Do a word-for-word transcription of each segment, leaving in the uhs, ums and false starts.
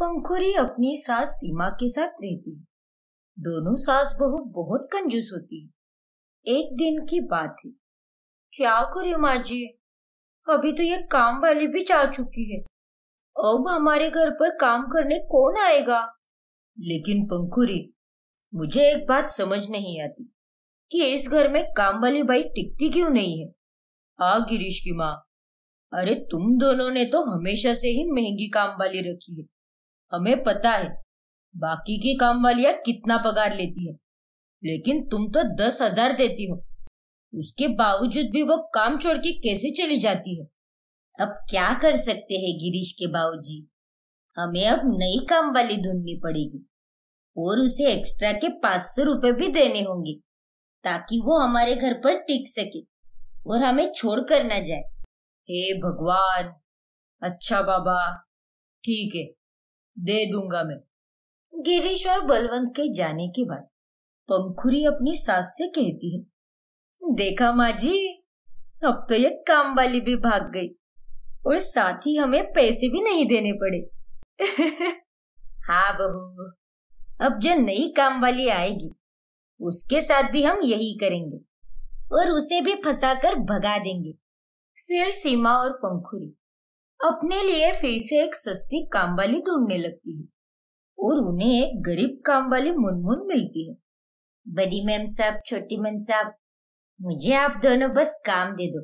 पंखुरी अपनी सास सीमा के साथ रहती। दोनों सास बहू बहुत कंजूस होती। एक दिन की बात है, क्या करें माँ जी, अभी तो ये काम वाली भी जा चुकी है, अब हमारे घर पर काम करने कौन आएगा। लेकिन पंखुरी, मुझे एक बात समझ नहीं आती कि इस घर में काम वाली बाई टिकती क्यों नहीं है। आ गिरीश की माँ, अरे तुम दोनों ने तो हमेशा से ही महंगी काम वाली रखी है। हमें पता है बाकी की काम वालियां कितना पगार लेती है, लेकिन तुम तो दस हजार देती हो, उसके बावजूद भी वो काम छोड़ के कैसे चली जाती है। अब क्या कर सकते हैं गिरीश के बाबूजी, हमें अब नई काम वाली ढूंढनी पड़ेगी और उसे एक्स्ट्रा के पाँच सौ रुपए भी देने होंगे ताकि वो हमारे घर पर टिक सके और हमें छोड़ कर ना जाए। हे भगवान, अच्छा बाबा, ठीक है, दे दूंगा मैं। गिरीश और बलवंत के जाने के बाद पंखुरी अपनी सास से कहती है, देखा माँ जी, अब तो ये काम वाली भी भाग गई और साथ ही हमें पैसे भी नहीं देने पड़े। हाँ बहू, अब जो नई काम वाली आएगी उसके साथ भी हम यही करेंगे और उसे भी फंसाकर भगा देंगे। फिर सीमा और पंखुरी अपने लिए फिर से एक सस्ती कामवाली ढूंढने लगती है और उन्हें एक गरीब कामवाली मुनमुन मिलती है। बड़ी मैम साहब, छोटी मैम साहब, मुझे आप दोनों बस काम दे दो,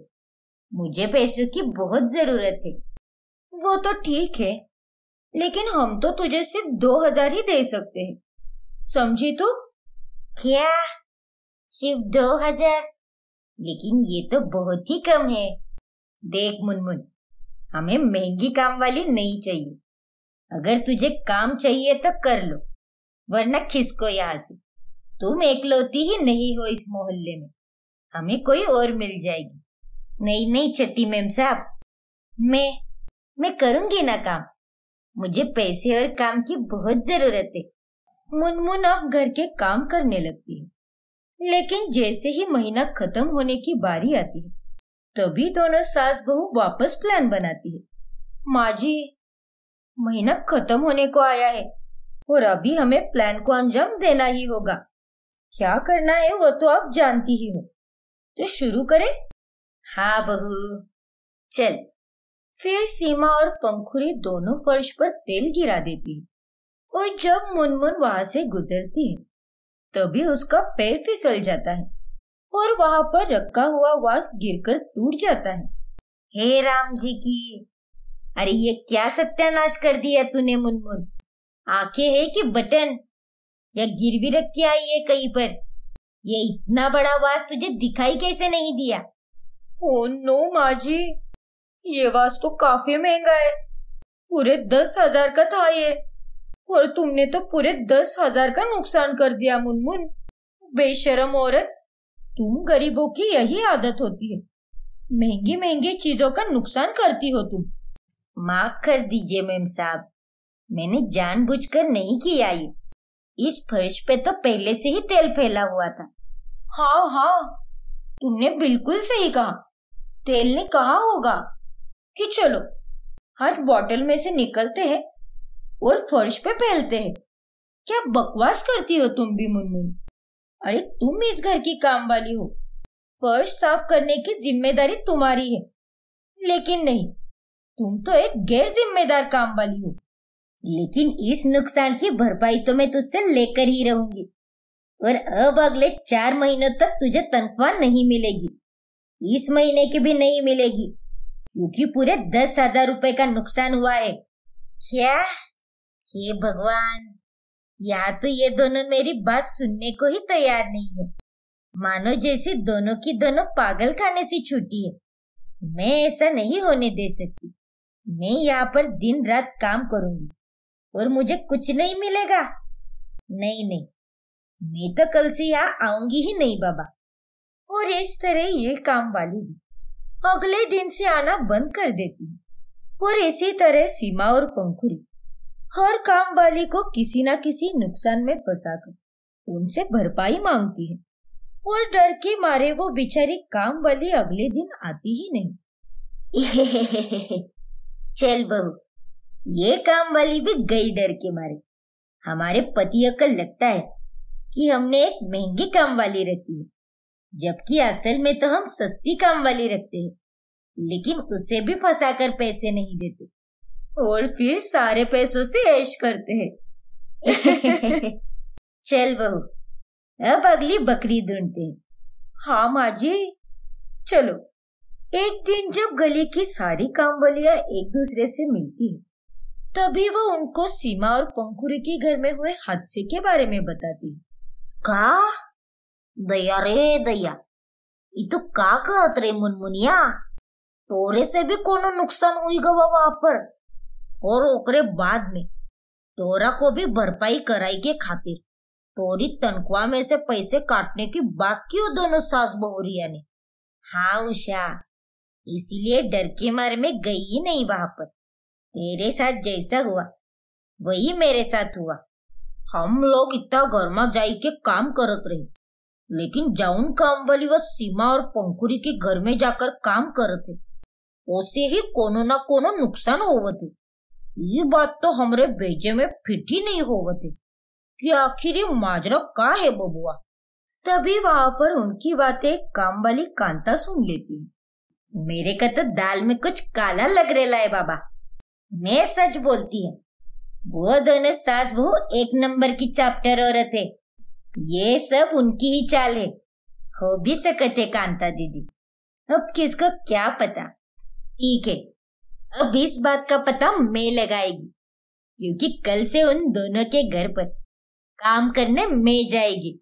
मुझे पैसों की बहुत जरूरत है। वो तो ठीक है, लेकिन हम तो तुझे सिर्फ दो हजार ही दे सकते हैं, समझी तू। क्या सिर्फ दो हजार? लेकिन ये तो बहुत ही कम है। देख मुनमुन, हमें महंगी काम वाली नहीं चाहिए, अगर तुझे काम चाहिए तो कर लो, वरना खिसको यहाँ से। तुम एकलौती ही नहीं हो इस मोहल्ले में, हमें कोई और मिल जाएगी। नहीं नहीं छठी मैम साहब, मैं मैं करूंगी ना काम, मुझे पैसे और काम की बहुत जरूरत है। मुनमुन अब घर के काम करने लगती है, लेकिन जैसे ही महीना खत्म होने की बारी आती है तभी दोनों सास बहू वापस प्लान बनाती है। माँ जी, महीना खत्म होने को आया है और अभी हमें प्लान को अंजाम देना ही होगा। क्या करना है वो तो आप जानती ही हो, तो शुरू करें। हाँ बहू, चल। फिर सीमा और पंखुरी दोनों फर्श पर तेल गिरा देती है और जब मुनमुन वहां से गुजरती है तभी उसका पैर फिसल जाता है और वहां पर रखा हुआ वास गिरकर टूट जाता है। हे राम जी की, अरे ये क्या सत्यानाश कर दिया तूने मुनमुन, आंखें है कि बटन, या गिर भी रख के आई है कहीं पर। ये इतना बड़ा वास तुझे दिखाई कैसे नहीं दिया। ओ नो माँ जी, ये वास तो काफी महंगा है, पूरे दस हजार का था ये, और तुमने तो पूरे दस हजार का नुकसान कर दिया मुनमुन। बेशरम औरत, तुम गरीबों की यही आदत होती है, महंगी महंगी चीजों का नुकसान करती हो तुम। माफ कर दीजिए मैम साहब, मैंने जानबूझकर नहीं किया ये, इस फर्श पे तो पहले से ही तेल फैला हुआ था। हाँ हाँ, तुमने बिल्कुल सही कहा, तेल ने कहा होगा कि चलो आज बॉटल में से निकलते हैं और फर्श पे फैलते हैं। क्या बकवास करती हो तुम भी मुनमुन, अरे तुम इस घर की काम वाली हो, फर्श साफ करने की जिम्मेदारी तुम्हारी है, लेकिन नहीं, तुम तो एक गैर जिम्मेदार काम वाली हो। लेकिन इस नुकसान की भरपाई तो मैं तुझसे लेकर ही रहूंगी, और अब अगले चार महीनों तक तुझे तनख्वाह नहीं मिलेगी, इस महीने की भी नहीं मिलेगी, क्योंकि पूरे दस हजार रुपए का नुकसान हुआ है। क्या, हे भगवान, यहाँ तो ये दोनों मेरी बात सुनने को ही तैयार नहीं है, मानो जैसे दोनों की दोनों पागल खाने से छूटी है। मैं ऐसा नहीं होने दे सकती, मैं यहाँ पर दिन रात काम करूंगी और मुझे कुछ नहीं मिलेगा। नहीं नहीं, मैं तो कल से यहाँ आऊंगी ही नहीं बाबा। और इस तरह ये काम वाली भी अगले दिन से आना बंद कर देती है और इसी तरह सीमा और पंखुरी हर काम वाली को किसी ना किसी नुकसान में फंसाकर उनसे भरपाई मांगती है, और डर के मारे वो बेचारी काम वाली अगले दिन आती ही नहीं। चल बहू, ये काम वाली भी गई डर के मारे। हमारे पति अकल लगता है कि हमने एक महंगी काम वाली रखी है, जबकि असल में तो हम सस्ती काम वाली रखते हैं, लेकिन उसे भी फंसाकर पैसे नहीं देते और फिर सारे पैसों से ऐश करते हैं। चल बहू, अब अगली बकरी ढूंढते हैं। हाँ माँ जी, चलो। एक दिन जब गली की सारी कामवालियां एक दूसरे से मिलती है, तभी वो उनको सीमा और पंखुरी के घर में हुए हादसे के बारे में बताती। का दया रे दया, इतो का कहत रे मुनमुनिया, तोरे से भी कोनो नुकसान हुई गवा वहां पर, और ओकरे बाद में तोरा को भी भरपाई कराई के खातिर तोरी तनख्वाह में से पैसे काटने की बात क्यों दोनों सास बहुरिया ने। हाँ उषा, इसीलिए डर के मारे में गई ही नहीं वहां पर। तेरे साथ जैसा हुआ वही मेरे साथ हुआ। हम लोग इतना गर्मा जाई के काम करत रहे, लेकिन जाउन काम वाली वह सीमा और पंखुरी के घर में जाकर काम करते, उसे ही कोनो ना कोनो नुकसान होवते। ये बात तो हमरे बेजे में फिट ही नहीं होवते कि आखिर ये माजरा का है बबुआ। तभी वहां पर उनकी बातें काम वाली कांता सुन लेती। मेरे का तो दाल में कुछ काला लग रेला है बाबा, मैं सच बोलती है। वो दोनों सास बहू एक नंबर की चैप्टर औरत है, ये सब उनकी ही चाल है। हो भी सकते कांता दीदी, अब किसको क्या पता। ठीक है, अब इस बात का पता मैं लगाएगी, क्योंकि कल से उन दोनों के घर पर काम करने मैं जाएगी।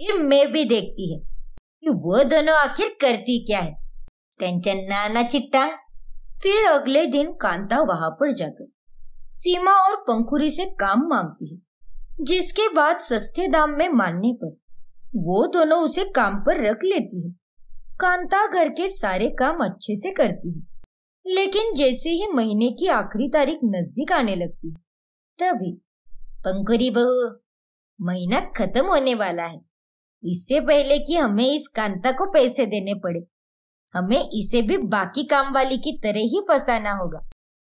फिर मैं भी देखती है कि वो दोनों आखिर करती क्या है। टेंशन ना ना चिट्टा। फिर अगले दिन कांता वहां पर जाकर सीमा और पंखुरी से काम मांगती है, जिसके बाद सस्ते दाम में मानने पर वो दोनों उसे काम पर रख लेती है। कांता घर के सारे काम अच्छे से करती है, लेकिन जैसे ही महीने की आखिरी तारीख नजदीक आने लगती है, तभी पंखुरी बहू, महीना खत्म होने वाला है। इससे पहले कि हमें इस कांता को पैसे देने पड़े, हमें इसे भी बाकी काम वाली की तरह ही फंसाना होगा।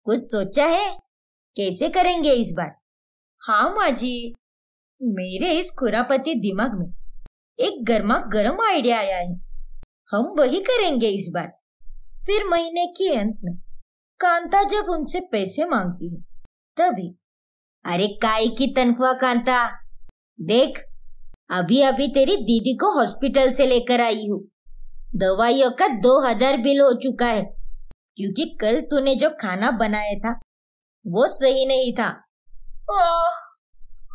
कुछ सोचा है कैसे करेंगे इस बार? हाँ माँ जी, मेरे इस खुरापती दिमाग में एक गर्मा गर्म आइडिया आया है, हम वही करेंगे इस बार। फिर महीने के अंत में कांता जब उनसे पैसे मांगती है, तभी अरे काय की तनख्वाह कांता, देख अभी अभी तेरी दीदी को हॉस्पिटल से लेकर आई हूँ, दवाइयों का दो हजार बिल हो चुका है, क्योंकि कल तूने जो खाना बनाया था वो सही नहीं था।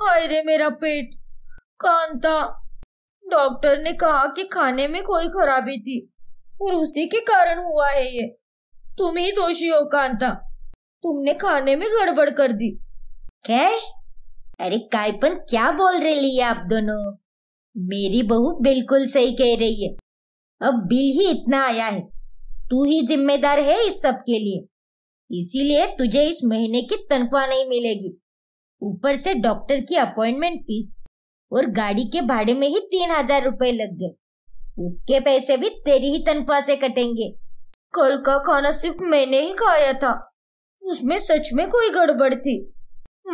हाय रे मेरा पेट। कांता, डॉक्टर ने कहा कि खाने में कोई खराबी थी और उसी के कारण हुआ है ये। तुम ही दोषी हो कांता, तुमने खाने में गड़बड़ कर दी। क्या? अरे कायपन क्या बोल रही है आप दोनों? मेरी बहू बिल्कुल सही कह रही है। अब बिल ही इतना आया है, तू ही जिम्मेदार है इस सब के लिए, इसीलिए तुझे इस महीने की तनख्वाह नहीं मिलेगी। ऊपर से डॉक्टर की अपॉइंटमेंट फीस और गाड़ी के भाड़े में ही तीन हजार रुपए लग गए, उसके पैसे भी तेरी ही तनख्वाह से कटेंगे। कल का खाना सिर्फ मैंने ही खाया था, उसमें सच में कोई गड़बड़ थी।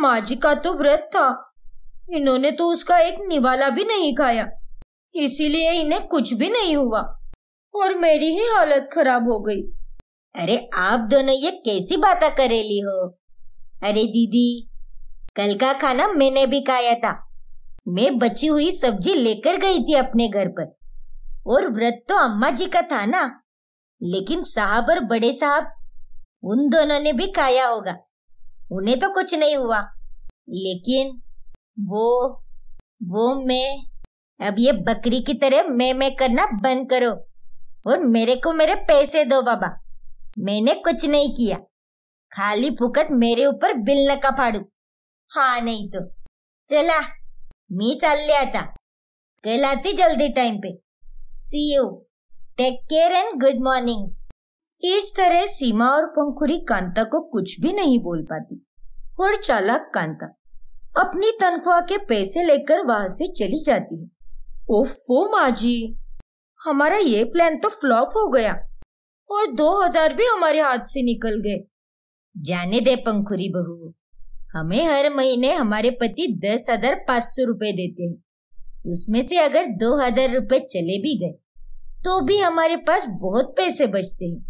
माँ जी का तो व्रत था, इन्होंने तो उसका एक निवाला भी नहीं खाया, इसीलिए इन्हें कुछ भी नहीं हुआ और मेरी ही हालत खराब हो गई। अरे आप दोनों ये कैसी बातें करेली हो? अरे दीदी, कल का खाना मैंने भी खाया था, मैं बची हुई सब्जी लेकर गई थी अपने घर पर, और व्रत तो अम्मा जी का था ना, लेकिन साहब और बड़े साहब उन दोनों ने भी खाया होगा, उन्हें तो कुछ नहीं हुआ। लेकिन वो वो मैं, अब ये बकरी की तरह मैं मैं करना बंद करो और मेरे को मेरे पैसे दो बाबा। मैंने कुछ नहीं किया, खाली फुकट मेरे ऊपर बिल न का फाड़ू। हाँ नहीं तो चला, मी चाल आता, कल आती जल्दी टाइम पे। See you, take care and good morning. इस तरह सीमा और पंखुरी कांता को कुछ भी नहीं बोल पाती और चालाक कांता अपनी तनख्वाह के पैसे लेकर वहां से चली जाती है। ओफो माँ जी, हमारा ये प्लान तो फ्लॉप हो गया और दो हजार भी हमारे हाथ से निकल गए। जाने दे पंखुरी बहू, हमें हर महीने हमारे पति दस हजार पाँच सौ रुपये देते हैं। उसमें से अगर दो हजार रुपये चले भी गए तो भी हमारे पास बहुत पैसे बचते हैं।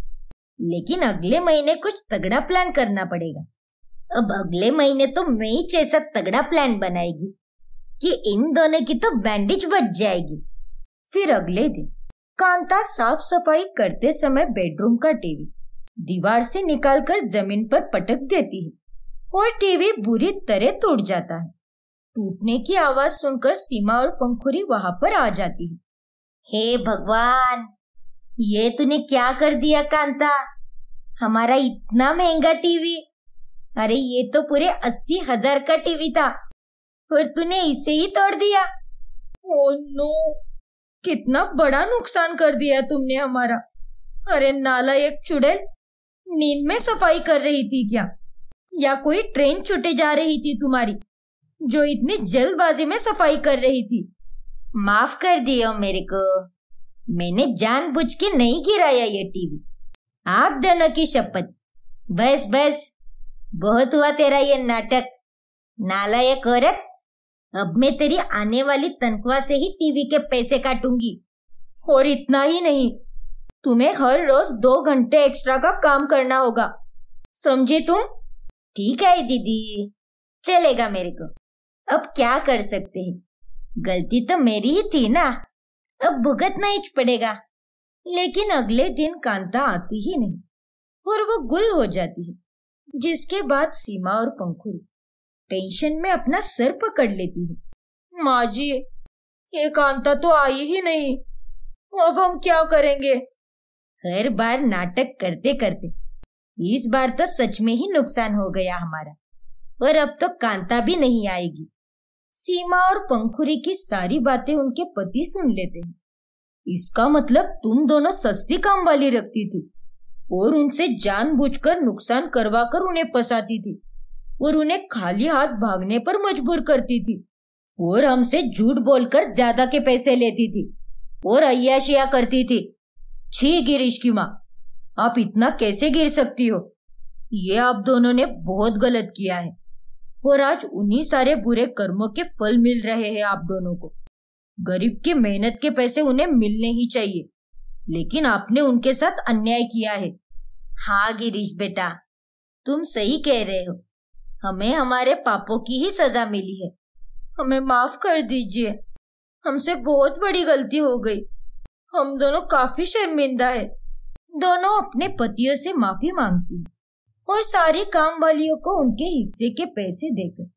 लेकिन अगले महीने कुछ तगड़ा प्लान करना पड़ेगा। अब अगले महीने तो मैं ही जैसा तगड़ा प्लान बनाएगी कि इन दोनों की तो बैंडेज बच जाएगी। फिर अगले दिन कांता साफ सफाई करते समय बेडरूम का टीवी दीवार से निकालकर जमीन पर पटक देती है और टीवी बुरी तरह टूट जाता है। टूटने की आवाज सुनकर सीमा और पंखुरी वहां पर आ जाती है। हे भगवान, ये तूने क्या कर दिया कांता, हमारा इतना महंगा टीवी। अरे ये तो पूरे अस्सी हजार का टीवी था और तूने इसे ही तोड़ दिया। ओ नो, कितना बड़ा नुकसान कर दिया तुमने हमारा। अरे नालायक चुड़ैल, नींद में सफाई कर रही थी क्या, या कोई ट्रेन छूटे जा रही थी तुम्हारी जो इतनी जल्दबाजी में सफाई कर रही थी। माफ कर दियो मेरे को, मैंने जानबूझ के नहीं गिराया ये टीवी। आप दोनों की शपथ। बस बस, बहुत हुआ तेरा ये नाटक। नालायक औरत, अब मैं तेरी आने वाली तनख्वाह से ही टीवी के पैसे काटूंगी। और इतना ही नहीं, तुम्हें हर रोज दो घंटे एक्स्ट्रा का काम करना होगा, समझे तुम। ठीक है दीदी, चलेगा मेरे को। अब क्या कर सकते हैं, गलती तो मेरी ही थी ना, अब भुगतना ही पड़ेगा। लेकिन अगले दिन कांता आती ही नहीं और वो गुल हो जाती है, जिसके बाद सीमा और पंखुरी टेंशन में अपना सर पकड़ लेती है। माँ जी, ये कांता तो आई ही नहीं, अब हम क्या करेंगे। हर बार नाटक करते करते इस बार तो सच में ही नुकसान हो गया हमारा, और अब तो कांता भी नहीं आएगी। सीमा और पंखुरी की सारी बातें उनके पति सुन लेते हैं। इसका मतलब तुम दोनों सस्ती काम वाली रखती थी और उनसे जानबूझकर नुकसान करवाकर उन्हें फंसाती थी और उन्हें खाली हाथ भागने पर मजबूर करती थी और हमसे झूठ बोलकर ज्यादा के पैसे लेती थी और अय्याशियां करती थी। छी गिरीश की माँ, आप इतना कैसे गिर सकती हो। ये आप दोनों ने बहुत गलत किया है और आज उन्हीं सारे बुरे कर्मों के फल मिल रहे हैं आप दोनों को। गरीब की मेहनत के पैसे उन्हें मिलने ही चाहिए, लेकिन आपने उनके साथ अन्याय किया है। हाँ गिरीश बेटा, तुम सही कह रहे हो, हमें हमारे पापों की ही सजा मिली है। हमें माफ कर दीजिए, हमसे बहुत बड़ी गलती हो गई, हम दोनों काफी शर्मिंदा है। दोनों अपने पतियों से माफी मांगती है और सारी काम वालियों को उनके हिस्से के पैसे देकर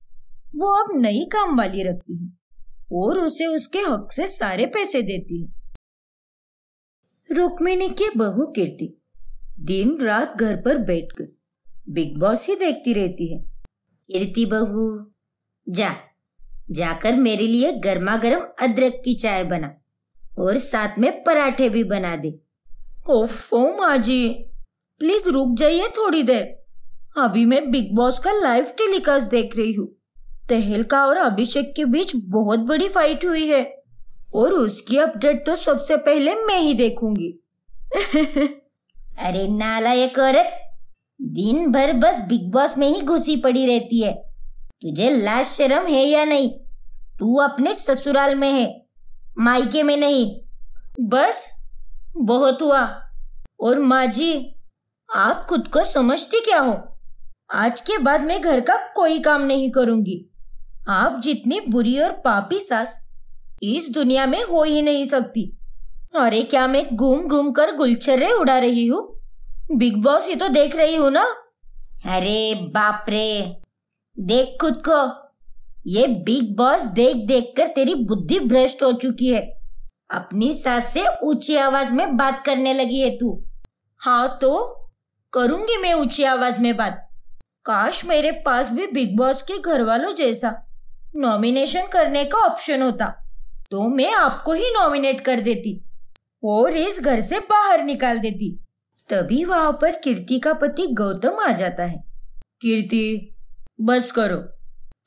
वो अब नई काम वाली रखती है और उसे उसके हक से सारे पैसे देती है। रुक्मिणी की बहू कीर्ति दिन रात घर पर बैठकर बिग बॉस ही देखती रहती है। कीर्ति बहू, जा जाकर मेरे लिए गर्मा गर्म अदरक की चाय बना और साथ में पराठे भी बना दे। ओफो माँ जी, प्लीज रुक जाइए थोड़ी देर, अभी मैं बिग बॉस का लाइव टेलीकास्ट देख रही हूँ। तहलका और अभिषेक के बीच बहुत बड़ी फाइट हुई है और उसकी अपडेट तो सबसे पहले मैं ही देखूंगी। अरे नालायक औरत, दिन भर बस बिग बॉस में ही घुसी पड़ी रहती है, तुझे लाज शर्म है या नहीं। तू अपने ससुराल में है, मायके में नहीं। बस बहुत हुआ। और माँ जी, आप खुद को समझती क्या हो। आज के बाद मैं घर का कोई काम नहीं करूंगी। आप जितनी बुरी और पापी सास इस दुनिया में हो ही नहीं सकती। अरे क्या मैं घूम घूम कर गुलछर्रे उड़ा रही हूँ, बिग बॉस ही तो देख रही हूँ ना। अरे बाप रे, देख खुद को, ये बिग बॉस देख देख कर तेरी बुद्धि भ्रष्ट हो चुकी है। अपनी सास से ऊंची आवाज में बात करने लगी है तू। हाँ तो करूंगी मैं ऊंची आवाज में बात। काश मेरे पास भी बिग बॉस के घर वालों जैसा नॉमिनेशन करने का ऑप्शन होता तो मैं आपको ही नॉमिनेट कर देती और इस घर से बाहर निकाल देती। तभी वहां पर कीर्ति का पति गौतम आ जाता है। कीर्ति, बस करो,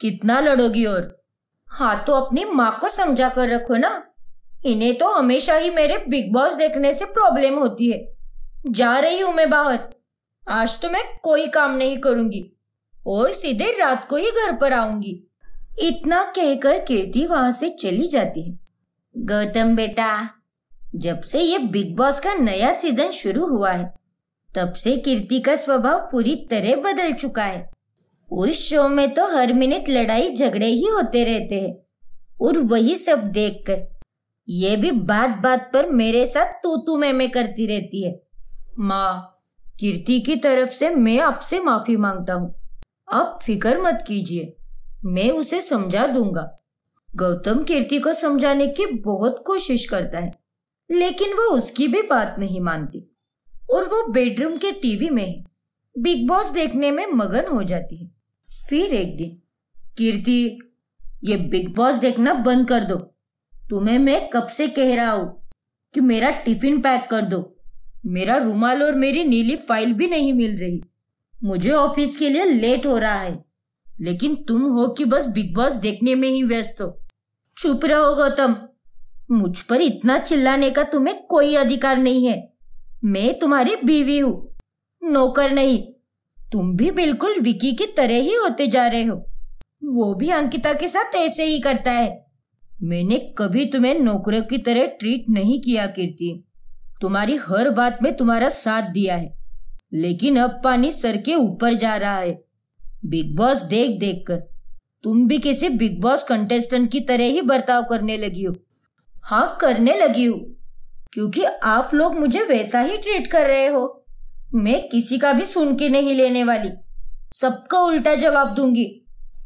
कितना लड़ोगी और। हाँ तो अपनी माँ को समझा कर रखो ना, इन्हें तो हमेशा ही मेरे बिग बॉस देखने से प्रॉब्लम होती है। जा रही हूँ मैं बाहर, आज तो मैं कोई काम नहीं करूंगी और सीधे रात को ही घर पर आऊंगी। इतना कहकर कीर्ति वहां से चली जाती है। गौतम बेटा, जब से ये बिग बॉस का नया सीजन शुरू हुआ है तब से कीर्ति का स्वभाव पूरी तरह बदल चुका है। उस शो में तो हर मिनट लड़ाई झगड़े ही होते रहते हैं और वही सब देखकर ये भी बात बात पर मेरे साथ तू तू मैं मैं करती रहती है। माँ, कीर्ति की तरफ से मैं आपसे माफी मांगता हूँ। आप फिक्र मत कीजिए, मैं उसे समझा दूंगा। गौतम कीर्ति को समझाने की बहुत कोशिश करता है लेकिन वो उसकी भी बात नहीं मानती और वो बेडरूम के टीवी में बिग बॉस देखने में मगन हो जाती है। फिर एक दिन, कीर्ति ये बिग बॉस देखना बंद कर दो। तुम्हें मैं कब से कह रहा हूँ कि मेरा टिफिन पैक कर दो। मेरा रुमाल और मेरी नीली फाइल भी नहीं मिल रही। मुझे ऑफिस के लिए लेट हो रहा है लेकिन तुम हो कि बस बिग बॉस देखने में ही व्यस्त हो। चुप रहो गौतम, मुझ पर इतना चिल्लाने का तुम्हें कोई अधिकार नहीं है। मैं तुम्हारी बीवी हूँ, नौकर नहीं। तुम भी बिल्कुल विकी की तरह ही होते जा रहे हो। वो भी अंकिता के साथ ऐसे ही करता है। मैंने कभी तुम्हें नौकरों की तरह ट्रीट नहीं किया कीर्ति। तुम्हारी हर बात में तुम्हारा साथ दिया है लेकिन अब पानी सर के ऊपर जा रहा है। बिग बॉस देख देख कर तुम भी किसी बिग बॉस कंटेस्टेंट की तरह ही बर्ताव करने लगी हो। हाँ, करने लगी हो, क्योंकि आप लोग मुझे वैसा ही ट्रीट कर रहे हो। मैं किसी का भी सुन के नहीं लेने वाली, सबका उल्टा जवाब दूंगी।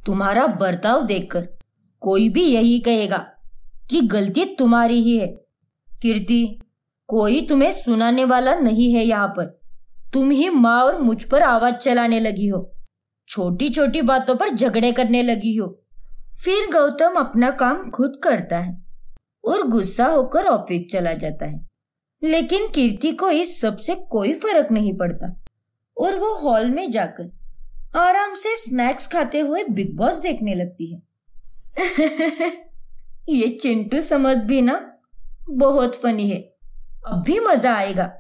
तुम्हारा बर्ताव देखकर कोई भी यही कहेगा कि गलती तुम्हारी ही है। कीर्ति, कोई तुम्हें सुनाने वाला नहीं है यहाँ पर। तुम ही माँ और मुझ पर आवाज चलाने लगी हो, छोटी छोटी बातों पर झगड़े करने लगी हो। फिर गौतम अपना काम खुद करता है और गुस्सा होकर ऑफिस चला जाता है लेकिन कीर्ति को इस सब से कोई फर्क नहीं पड़ता और वो हॉल में जाकर आराम से स्नैक्स खाते हुए बिग बॉस देखने लगती है। ये चिंटू समझ भी ना बहुत फनी है। अब भी मजा आएगा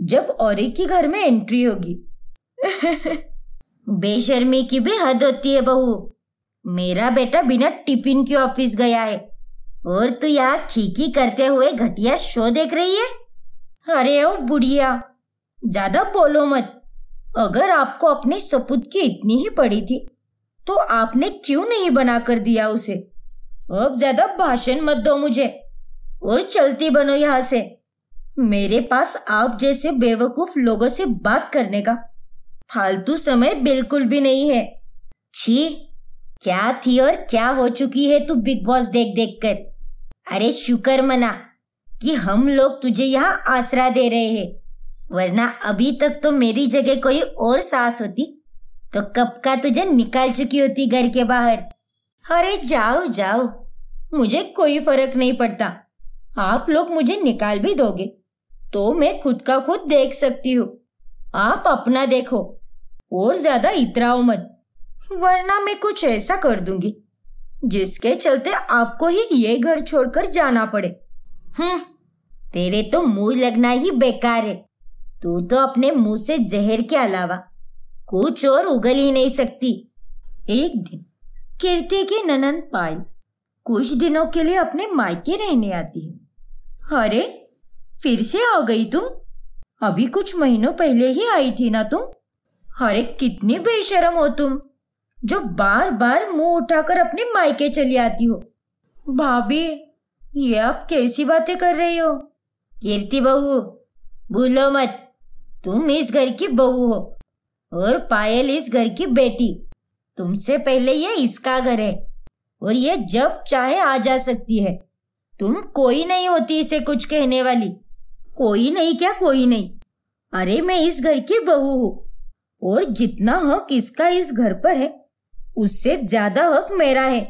जब औरे की घर में एंट्री होगी। बेशर्मी की भी हद होती है बहू। मेरा बेटा बिना टिफिन के ऑफिस गया है और तू यहाँ खीकी करते हुए घटिया शो देख रही है। अरे ओ बुढ़िया, ज्यादा बोलो मत। अगर आपको अपने सपूत की इतनी ही पड़ी थी तो आपने क्यों नहीं बना कर दिया उसे। अब ज्यादा भाषण मत दो मुझे और चलती बनो यहाँ से। मेरे पास आप जैसे बेवकूफ लोगों से बात करने का फालतू समय बिल्कुल भी नहीं है। छी, क्या थी और क्या हो चुकी है तू बिग बॉस देख देख कर। अरे शुक्र मना कि हम लोग तुझे यहाँ आसरा दे रहे हैं, वरना अभी तक तो मेरी जगह कोई और सास होती तो कब का तुझे निकाल चुकी होती घर के बाहर। अरे जाओ जाओ, मुझे कोई फर्क नहीं पड़ता। आप लोग मुझे निकाल भी दोगे तो मैं खुद का खुद देख सकती हूँ। आप अपना देखो और ज्यादा इतराओ मत, वरना मैं कुछ ऐसा कर दूंगी जिसके चलते आपको ही ये घर छोड़कर जाना पड़े। हम्म, तेरे तो मुंह लगना ही बेकार है। तू तो अपने मुंह से जहर के अलावा कुछ और उगल ही नहीं सकती। एक दिन कीर्ति की ननंद पायल कुछ दिनों के लिए अपने मायके रहने आती है। अरे फिर से आ गई तुम, अभी कुछ महीनों पहले ही आई थी ना तुम। अरे कितनी बेशरम हो तुम, जो बार बार मुंह उठाकर अपने मायके चली आती हो। भाभी, ये आप कैसी बातें कर रही हो। कीर्ति बहू, भूलो मत, तुम इस घर की बहू हो और पायल इस घर की बेटी। तुमसे पहले ये इसका घर है और ये जब चाहे आ जा सकती है। तुम कोई नहीं होती इसे कुछ कहने वाली। कोई नहीं क्या कोई नहीं, अरे मैं इस घर की बहू हूँ और जितना हक इसका इस घर पर है उससे ज्यादा हक मेरा है,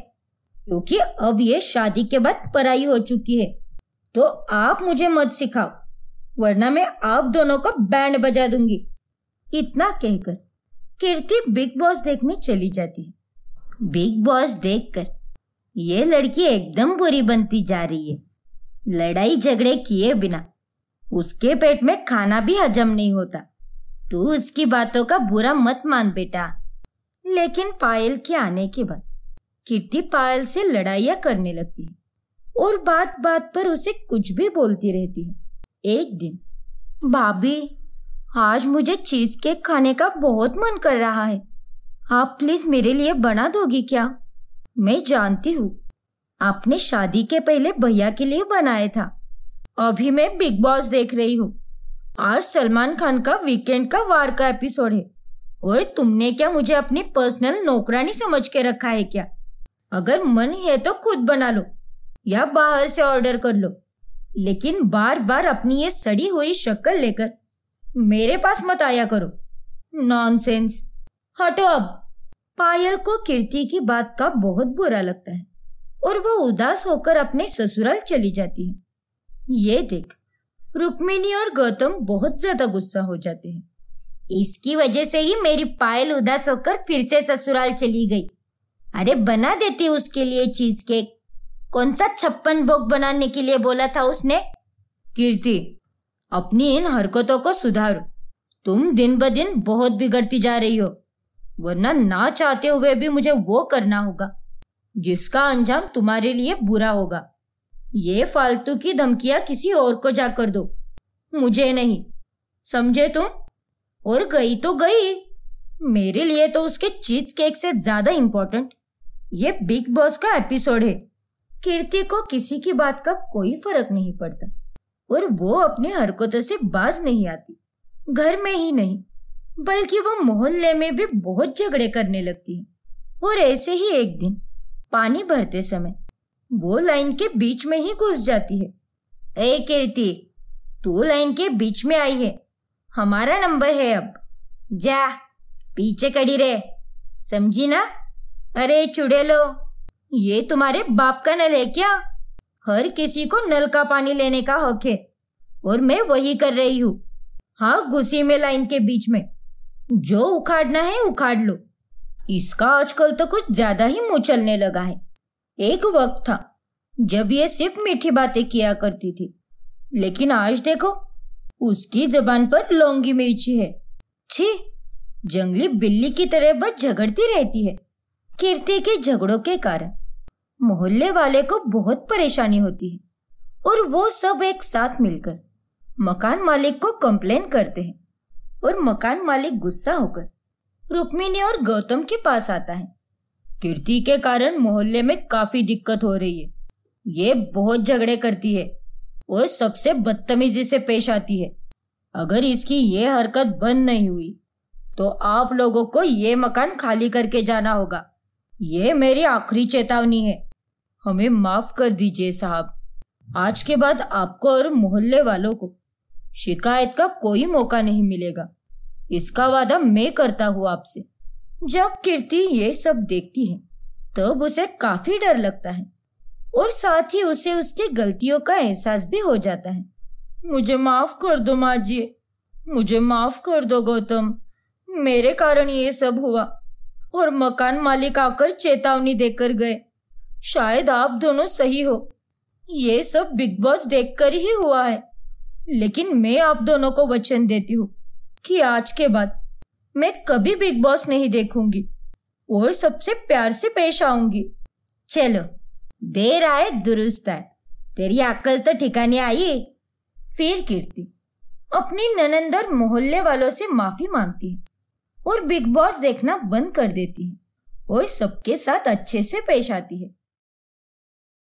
क्योंकि अब ये शादी के बाद पराई हो चुकी है। तो आप मुझे मत सिखाओ, वरना मैं आप दोनों को बैंड बजा दूंगी। इतना कहकर कीर्ति बिग बॉस देखने चली जाती है। बिग बॉस देखकर ये लड़की एकदम बुरी बनती जा रही है। लड़ाई झगड़े किए बिना उसके पेट में खाना भी हजम नहीं होता तू उसकी बातों का बुरा मत मान बेटा। लेकिन पायल के आने के बाद किर्ती पायल से लड़ाइयाँ करने लगती है और बात बात पर उसे कुछ भी बोलती रहती है। एक दिन, भाभी आज मुझे चीज केक खाने का बहुत मन कर रहा है, आप प्लीज मेरे लिए बना दोगी क्या? मैं जानती हूँ आपने शादी के पहले भैया के लिए बनाया था। अभी मैं बिग बॉस देख रही हूँ, आज सलमान खान का वीकेंड का वार का एपिसोड है और तुमने क्या मुझे अपनी पर्सनल नौकरानी समझ के रखा है क्या? अगर मन है तो खुद बना लो या बाहर से ऑर्डर कर लो, लेकिन बार बार अपनी ये सड़ी हुई शक्ल लेकर मेरे पास मत आया करो। नॉनसेंस, हटो अब। पायल को कीर्ति की बात का बहुत बुरा लगता है और वो उदास होकर अपने ससुराल चली जाती है। ये देख रुक्मिणी और गौतम बहुत ज्यादा गुस्सा हो जाते हैं। इसकी वजह से ही मेरी पायल उदास होकर फिर से ससुराल चली गई। अरे बना देती उसके लिए चीज केक, कौन सा छप्पन भोग बनाने के लिए बोला था उसने? कीर्ति, अपनी इन हरकतों को सुधारो, तुम दिन ब दिन बहुत बिगड़ती जा रही हो, वरना ना चाहते हुए भी मुझे वो करना होगा जिसका अंजाम तुम्हारे लिए बुरा होगा। ये फालतू की धमकियां किसी और को जाकर दो, मुझे नहीं, समझे तुम? और गई तो गई, मेरे लिए तो उसके चीज केक से ज्यादा इम्पोर्टेंट ये बिग बॉस का एपिसोड है। कीर्ति को किसी की बात का कोई फर्क नहीं पड़ता और वो अपनी हरकतों से बाज नहीं आती। घर में ही नहीं बल्कि वो मोहल्ले में भी बहुत झगड़े करने लगती है। और ऐसे ही एक दिन पानी भरते समय वो लाइन के बीच में ही घुस जाती है। ए कीर्ति, तू लाइन के बीच में आई है, हमारा नंबर है, अब जा पीछे खड़ी रहे, समझी ना? अरे चुड़ैलो, ये तुम्हारे बाप का नल है क्या? हर किसी को नल का पानी लेने का हक है और मैं वही कर रही हूँ। हाँ, घुसी में लाइन के बीच में, जो उखाड़ना है उखाड़ लो। इसका आजकल तो कुछ ज्यादा ही मुँह चलने लगा है, एक वक्त था जब ये सिर्फ मीठी बातें किया करती थी, लेकिन आज देखो उसकी जबान पर लौंगी मिर्ची है। छी, जंगली बिल्ली की तरह बस झगड़ती रहती है। कीर्ति के झगड़ों के कारण मोहल्ले वाले को बहुत परेशानी होती है और वो सब एक साथ मिलकर मकान मालिक को कंप्लेन करते हैं और मकान मालिक गुस्सा होकर रुक्मिणी और गौतम के पास आता है। कीर्ति के कारण मोहल्ले में काफी दिक्कत हो रही है, ये बहुत झगड़े करती है और सबसे बदतमीजी से पेश आती है। अगर इसकी ये हरकत बंद नहीं हुई तो आप लोगों को ये मकान खाली करके जाना होगा, ये मेरी आखिरी चेतावनी है। हमें माफ कर दीजिए साहब, आज के बाद आपको और मोहल्ले वालों को शिकायत का कोई मौका नहीं मिलेगा, इसका वादा मैं करता हूँ आपसे। जब कीर्ति ये सब देखती है तब उसे काफी डर लगता है और साथ ही उसे उसकी गलतियों का एहसास भी हो जाता है। मुझे माफ कर दो माँ जी, मुझे माफ कर दो गौतम, मेरे कारण ये सब हुआ और मकान मालिक आकर चेतावनी देकर गए। शायद आप दोनों सही हो, ये सब बिग बॉस देखकर ही हुआ है, लेकिन मैं आप दोनों को वचन देती हूँ कि आज के बाद मैं कभी बिग बॉस नहीं देखूंगी और सबसे प्यार से पेश आऊंगी। चलो, देर आए दुरुस्त आए, तेरी अक्ल तो ठिकाने आई। फिर कीर्ति अपनी ननंद और मोहल्ले वालों से माफी मांगती है और बिग बॉस देखना बंद कर देती है और सबके साथ अच्छे से पेश आती है।